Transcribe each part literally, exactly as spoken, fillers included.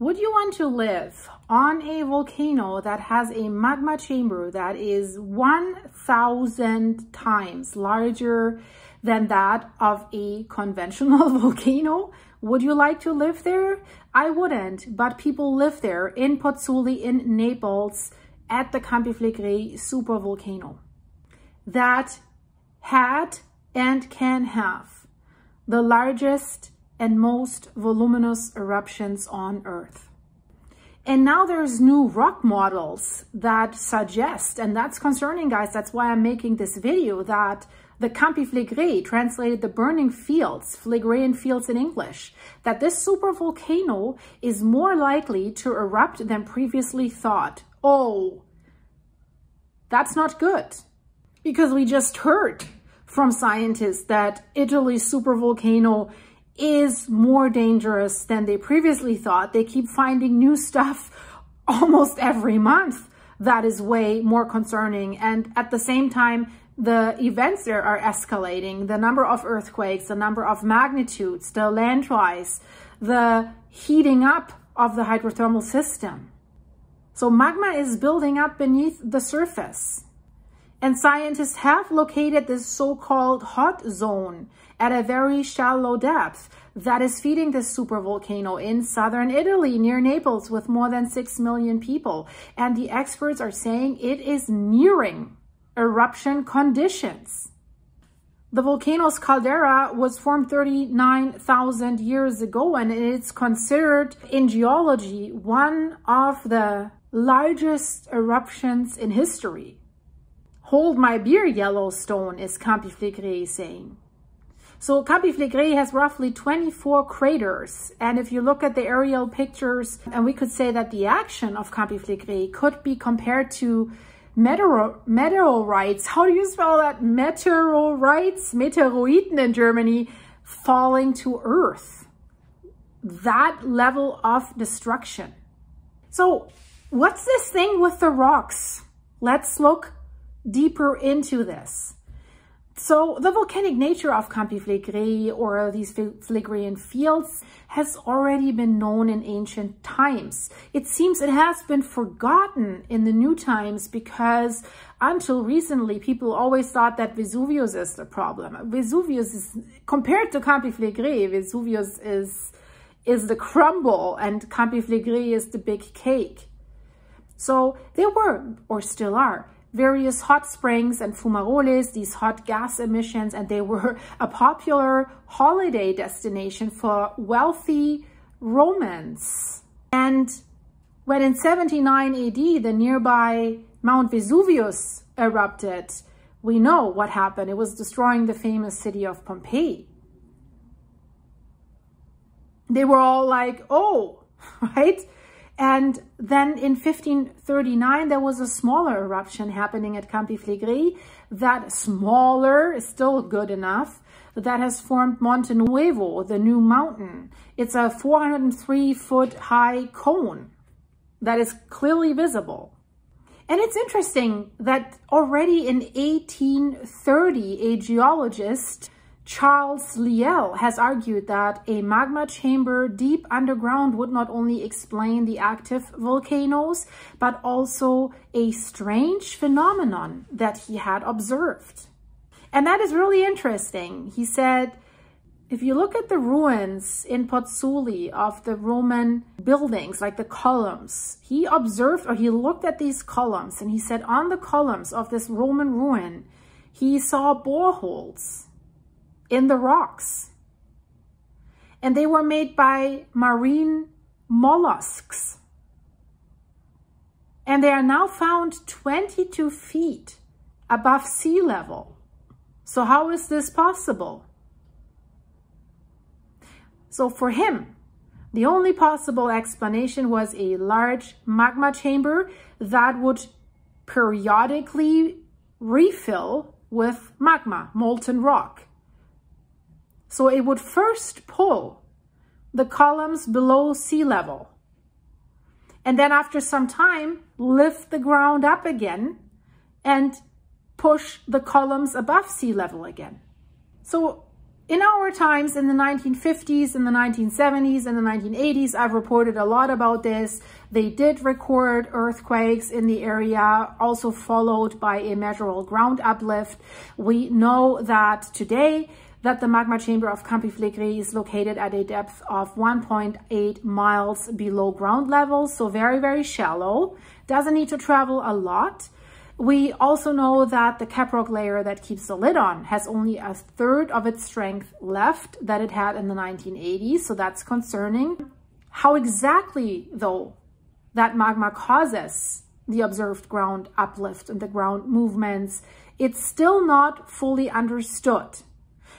Would you want to live on a volcano that has a magma chamber that is one thousand times larger than that of a conventional volcano? Would you like to live there? I wouldn't, but people live there in Pozzuoli in Naples at the Campi Flegrei supervolcano that had and can have the largest and most voluminous eruptions on Earth. And now there's new rock models that suggest, and that's concerning, guys, that's why I'm making this video, that the Campi Flegrei, translated the burning fields, Phlegraean Fields in English, that this supervolcano is more likely to erupt than previously thought. Oh, that's not good, because we just heard from scientists that Italy's supervolcano is more dangerous than they previously thought. They keep finding new stuff almost every month that is way more concerning. And at the same time, the events there are escalating. The number of earthquakes, the number of magnitudes, the landrise, the heating up of the hydrothermal system. So magma is building up beneath the surface. And scientists have located this so-called hot zone at a very shallow depth that is feeding this supervolcano in southern Italy near Naples with more than six million people. And the experts are saying it is nearing eruption conditions. The volcano's caldera was formed thirty-nine thousand years ago, and it's considered in geology one of the largest eruptions in history. Hold my beer, Yellowstone, is Campi Flegrei saying. So Campi Flegrei has roughly twenty-four craters. And if you look at the aerial pictures, and we could say that the action of Campi Flegrei could be compared to meteor meteorites. How do you spell that? Meteorites, Meteoriten in Germany, falling to Earth. That level of destruction. So what's this thing with the rocks? Let's look deeper into this. So the volcanic nature of Campi Flegrei, or these Phlegraean Fields, has already been known in ancient times. It seems it has been forgotten in the new times because until recently people always thought that Vesuvius is the problem. Vesuvius is, compared to Campi Flegrei, Vesuvius is, is the crumble and Campi Flegrei is the big cake. So there were, or still are, various hot springs and fumaroles, these hot gas emissions, and they were a popular holiday destination for wealthy Romans. And when in seventy-nine A D, the nearby Mount Vesuvius erupted, we know what happened. It was destroying the famous city of Pompeii. They were all like, oh, right? And then in fifteen thirty-nine, there was a smaller eruption happening at Campi Flegrei. That smaller is still good enough. That has formed Monte Nuovo, the new mountain. It's a four hundred three foot high cone that is clearly visible. And it's interesting that already in eighteen thirty, a geologist, Charles Lyell, has argued that a magma chamber deep underground would not only explain the active volcanoes, but also a strange phenomenon that he had observed. And that is really interesting. He said, if you look at the ruins in Pozzuoli of the Roman buildings, like the columns, he observed, or he looked at these columns, and he said on the columns of this Roman ruin, he saw boreholes in the rocks, and they were made by marine mollusks, and they are now found twenty-two feet above sea level. So how is this possible? So for him, the only possible explanation was a large magma chamber that would periodically refill with magma, molten rock. So it would first pull the columns below sea level, and then after some time, lift the ground up again and push the columns above sea level again. So in our times, in the nineteen fifties, in the nineteen seventies, in the nineteen eighties, I've reported a lot about this. They did record earthquakes in the area, also followed by a measurable ground uplift. We know that today that the magma chamber of Campi Flegrei is located at a depth of one point eight miles below ground level, so very, very shallow. Doesn't need to travel a lot. We also know that the caprock layer that keeps the lid on has only a third of its strength left that it had in the nineteen eighties, so that's concerning. How exactly, though, that magma causes the observed ground uplift and the ground movements, it's still not fully understood.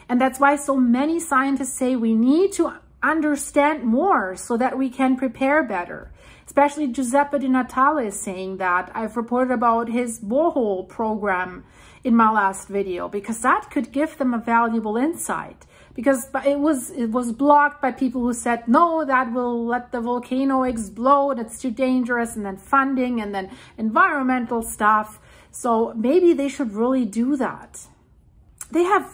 And that's why so many scientists say we need to understand more so that we can prepare better. Especially Giuseppe Di Natale is saying that. I've reported about his borehole program in my last video because that could give them a valuable insight, because it was it was blocked by people who said, no, that will let the volcano explode, it's too dangerous, and then funding and then environmental stuff. So maybe they should really do that. They have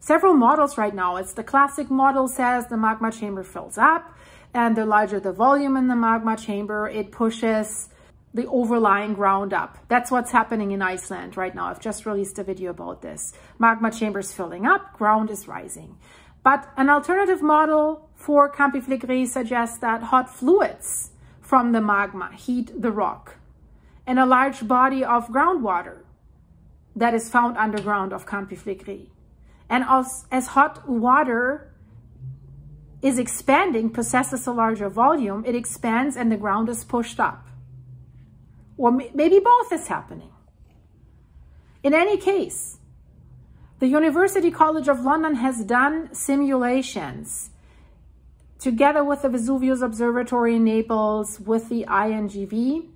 several models right now. It's the classic model says the magma chamber fills up, and the larger the volume in the magma chamber, it pushes the overlying ground up. That's what's happening in Iceland right now. I've just released a video about this. Magma chambers filling up, ground is rising. But an alternative model for Campi Flegrei suggests that hot fluids from the magma heat the rock, and a large body of groundwater that is found underground of Campi Flegrei. And as, as hot water is expanding, possesses a larger volume, it expands and the ground is pushed up. Or maybe both is happening. In any case, the University College of London has done simulations together with the Vesuvius Observatory in Naples, with the I N G V,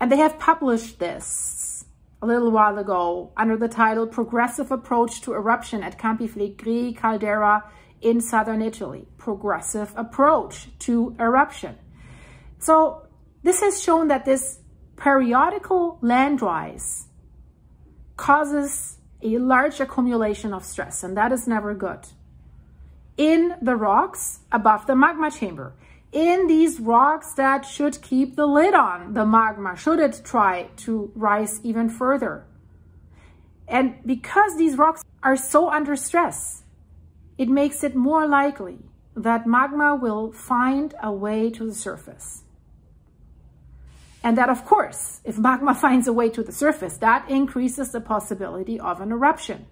and they have published this a little while ago under the title Progressive Approach to Eruption at Campi Flegrei Caldera in Southern Italy, Progressive Approach to Eruption. So this has shown that this periodical landrise causes a large accumulation of stress, and that is never good. In the rocks above the magma chamber, in these rocks that should keep the lid on the magma, should it try to rise even further. And because these rocks are so under stress, it makes it more likely that magma will find a way to the surface. And that, of course, if magma finds a way to the surface, that increases the possibility of an eruption.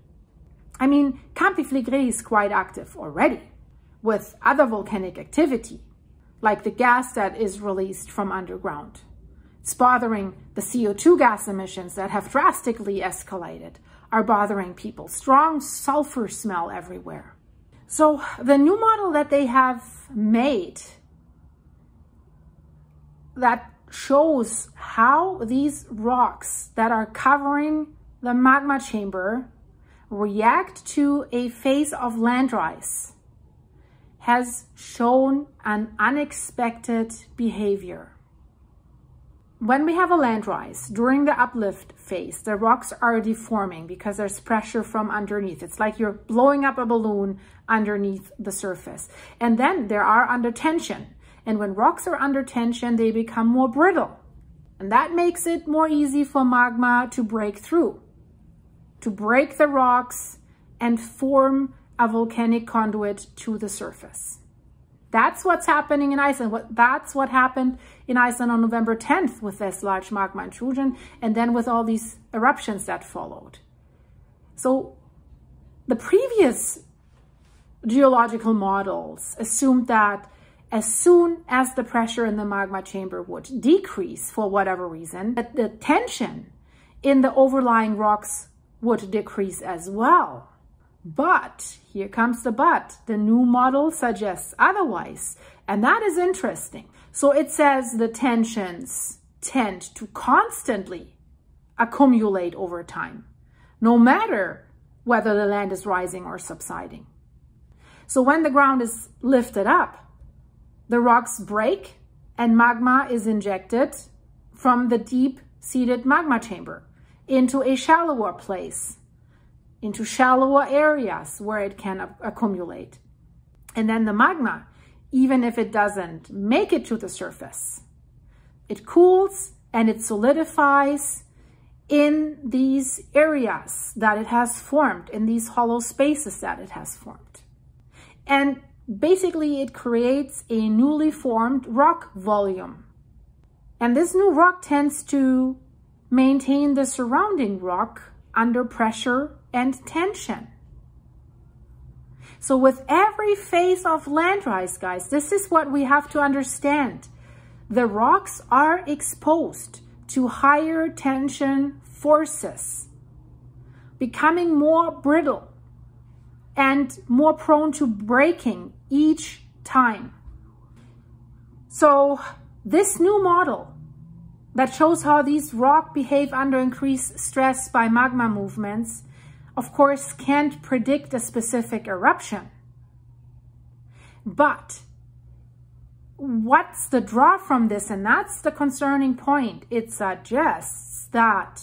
I mean, Campi Flegrei is quite active already with other volcanic activity, like the gas that is released from underground. It's bothering the C O two gas emissions that have drastically escalated, are bothering people. Strong sulfur smell everywhere. So the new model that they have made that shows how these rocks that are covering the magma chamber react to a phase of landrise has shown an unexpected behavior. When we have a landrise, during the uplift phase, the rocks are deforming because there's pressure from underneath. It's like you're blowing up a balloon underneath the surface. And then they are under tension. And when rocks are under tension, they become more brittle. And that makes it more easy for magma to break through, to break the rocks and form a volcanic conduit to the surface. That's what's happening in Iceland. What, that's what happened in Iceland on November tenth with this large magma intrusion, and then with all these eruptions that followed. So the previous geological models assumed that as soon as the pressure in the magma chamber would decrease for whatever reason, that the tension in the overlying rocks would decrease as well. But here comes the but. The new model suggests otherwise, and that is interesting. So it says the tensions tend to constantly accumulate over time, no matter whether the land is rising or subsiding. So when the ground is lifted up, the rocks break and magma is injected from the deep-seated magma chamber into a shallower place, into shallower areas where it can accumulate. And then the magma, even if it doesn't make it to the surface, it cools and it solidifies in these areas that it has formed, in these hollow spaces that it has formed. And basically it creates a newly formed rock volume. And this new rock tends to maintain the surrounding rock under pressure and tension. So with every phase of landrise, guys, this is what we have to understand. The rocks are exposed to higher tension forces, becoming more brittle and more prone to breaking each time. So this new model that shows how these rocks behave under increased stress by magma movements, of course, can't predict a specific eruption. But what's the draw from this? And that's the concerning point. It suggests that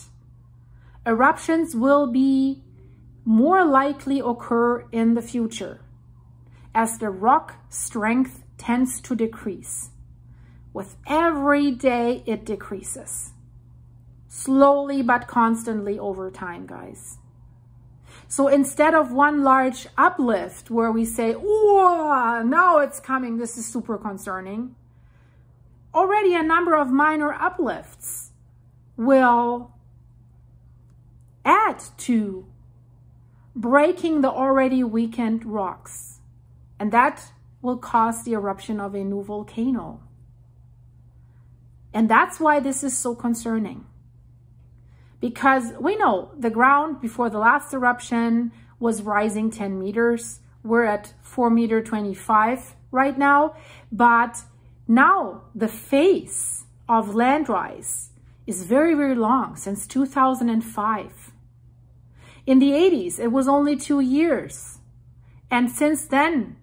eruptions will be more likely occur in the future as the rock strength tends to decrease. With every day, it decreases. Slowly but constantly over time, guys. So instead of one large uplift where we say, oh, now it's coming, this is super concerning, already a number of minor uplifts will add to breaking the already weakened rocks. And that will cause the eruption of a new volcano. And that's why this is so concerning. Because we know the ground before the last eruption was rising ten meters. We're at four meter twenty-five right now. But now the phase of landrise is very, very long, since two thousand five. In the eighties, it was only two years. And since then,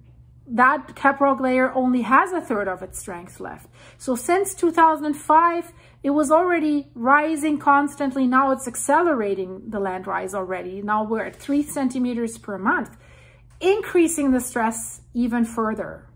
that caprock layer only has a third of its strength left. So since two thousand five, it was already rising constantly. Now it's accelerating the landrise already. Now we're at three centimeters per month, increasing the stress even further.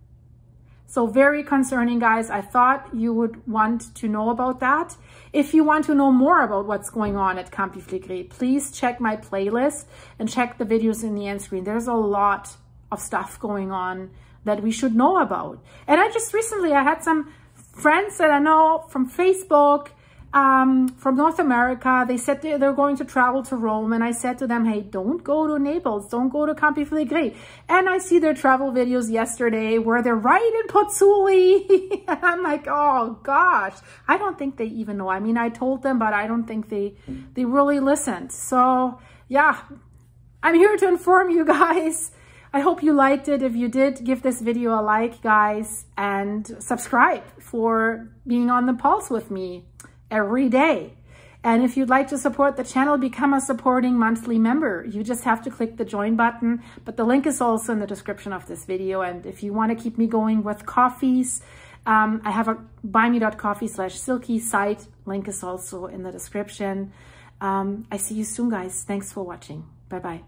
So very concerning, guys. I thought you would want to know about that. If you want to know more about what's going on at Campi Flegrei, please check my playlist and check the videos in the end screen. There's a lot of stuff going on that we should know about. And I just recently, I had some friends that I know from Facebook, um, from North America. They said they're, they're going to travel to Rome. And I said to them, hey, don't go to Naples. Don't go to Campi Flegrei. And I see their travel videos yesterday where they're right in Pozzuoli. And I'm like, oh gosh, I don't think they even know. I mean, I told them, but I don't think they, they really listened. So yeah, I'm here to inform you guys. I hope you liked it. If you did, give this video a like, guys, and subscribe for being on the pulse with me every day. And if you'd like to support the channel, become a supporting monthly member. You just have to click the join button, but the link is also in the description of this video. And if you want to keep me going with coffees, um, I have a buyme.coffee slash silky site. Link is also in the description. Um, I see you soon, guys. Thanks for watching. Bye-bye.